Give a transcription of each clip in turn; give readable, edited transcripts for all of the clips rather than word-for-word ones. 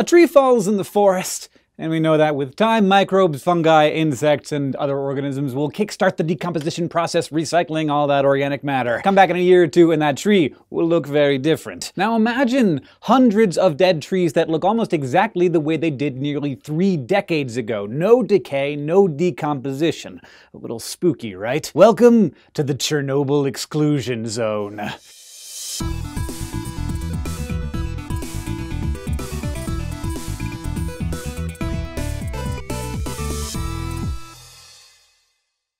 A tree falls in the forest, and we know that with time, microbes, fungi, insects, and other organisms will kickstart the decomposition process, recycling all that organic matter. Come back in a year or two and that tree will look very different. Now imagine hundreds of dead trees that look almost exactly the way they did nearly 3 decades ago. No decay, no decomposition. A little spooky, right? Welcome to the Chernobyl Exclusion Zone.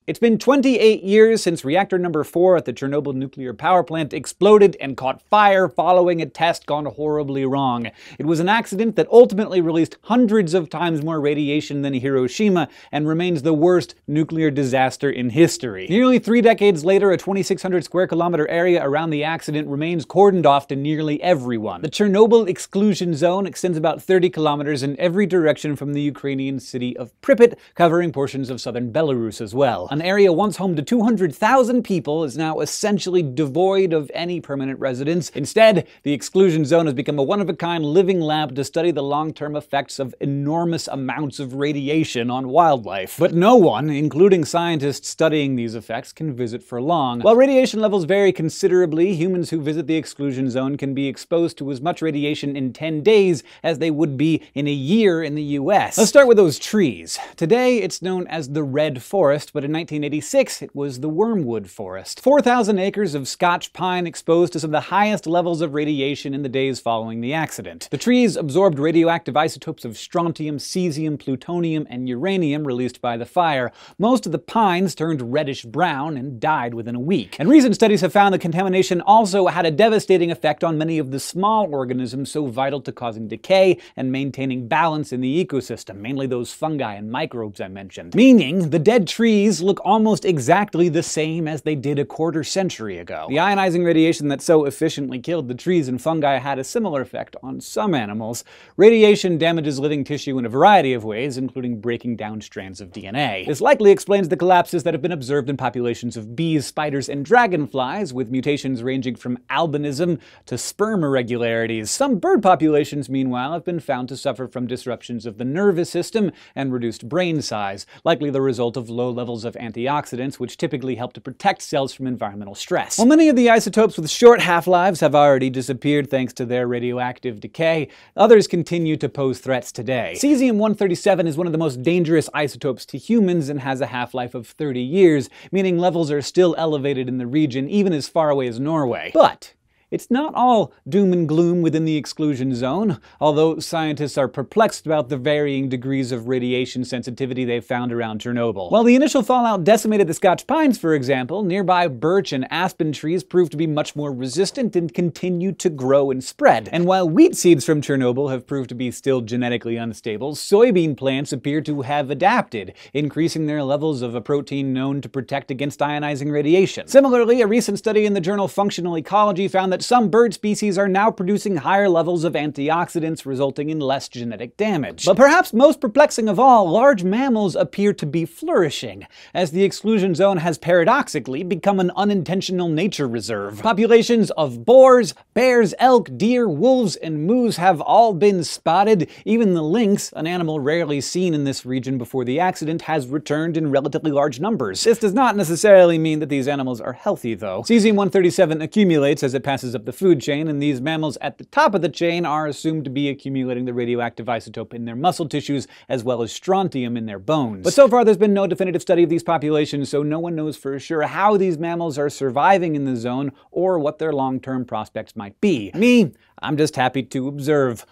It's been 28 years since reactor number 4 at the Chernobyl nuclear power plant exploded and caught fire following a test gone horribly wrong. It was an accident that ultimately released hundreds of times more radiation than Hiroshima and remains the worst nuclear disaster in history. Nearly 3 decades later, a 2,600 square kilometer area around the accident remains cordoned off to nearly everyone. The Chernobyl Exclusion Zone extends about 30 kilometers in every direction from the Ukrainian city of Pripyat, covering portions of southern Belarus as well. An area once home to 200,000 people is now essentially devoid of any permanent residents. Instead, the exclusion zone has become a one-of-a-kind living lab to study the long-term effects of enormous amounts of radiation on wildlife. But no one, including scientists studying these effects, can visit for long. While radiation levels vary considerably, humans who visit the exclusion zone can be exposed to as much radiation in 10 days as they would be in a year in the US. Let's start with those trees. Today, it's known as the Red Forest, but in 1986, it was the Wormwood Forest. 4,000 acres of Scotch pine exposed to some of the highest levels of radiation in the days following the accident. The trees absorbed radioactive isotopes of strontium, cesium, plutonium, and uranium released by the fire. Most of the pines turned reddish-brown and died within a week. And recent studies have found that contamination also had a devastating effect on many of the small organisms so vital to causing decay and maintaining balance in the ecosystem, mainly those fungi and microbes I mentioned. Meaning, the dead trees look almost exactly the same as they did a quarter century ago. The ionizing radiation that so efficiently killed the trees and fungi had a similar effect on some animals. Radiation damages living tissue in a variety of ways, including breaking down strands of DNA. This likely explains the collapses that have been observed in populations of bees, spiders, and dragonflies, with mutations ranging from albinism to sperm irregularities. Some bird populations, meanwhile, have been found to suffer from disruptions of the nervous system and reduced brain size, likely the result of low levels of antioxidants, which typically help to protect cells from environmental stress. While many of the isotopes with short half-lives have already disappeared thanks to their radioactive decay, others continue to pose threats today. Cesium-137 is one of the most dangerous isotopes to humans and has a half-life of 30 years, meaning levels are still elevated in the region, even as far away as Norway. But it's not all doom and gloom within the exclusion zone, although scientists are perplexed about the varying degrees of radiation sensitivity they've found around Chernobyl. While the initial fallout decimated the Scotch pines, for example, nearby birch and aspen trees proved to be much more resistant and continue to grow and spread. And while wheat seeds from Chernobyl have proved to be still genetically unstable, soybean plants appear to have adapted, increasing their levels of a protein known to protect against ionizing radiation. Similarly, a recent study in the journal Functional Ecology found that some bird species are now producing higher levels of antioxidants, resulting in less genetic damage. But perhaps most perplexing of all, large mammals appear to be flourishing, as the exclusion zone has paradoxically become an unintentional nature reserve. Populations of boars, bears, elk, deer, wolves, and moose have all been spotted. Even the lynx, an animal rarely seen in this region before the accident, has returned in relatively large numbers. This does not necessarily mean that these animals are healthy, though. Cesium-137 accumulates as it passes up the food chain, and these mammals at the top of the chain are assumed to be accumulating the radioactive isotope in their muscle tissues, as well as strontium in their bones. But so far there's been no definitive study of these populations, so no one knows for sure how these mammals are surviving in the zone or what their long-term prospects might be. Me, I'm just happy to observe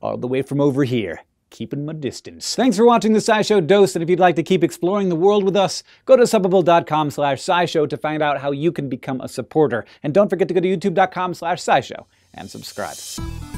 all the way from over here, keeping my distance. Thanks for watching the SciShow Dose, and if you'd like to keep exploring the world with us, go to subbable.com/SciShow to find out how you can become a supporter. And don't forget to go to youtube.com/SciShow and subscribe.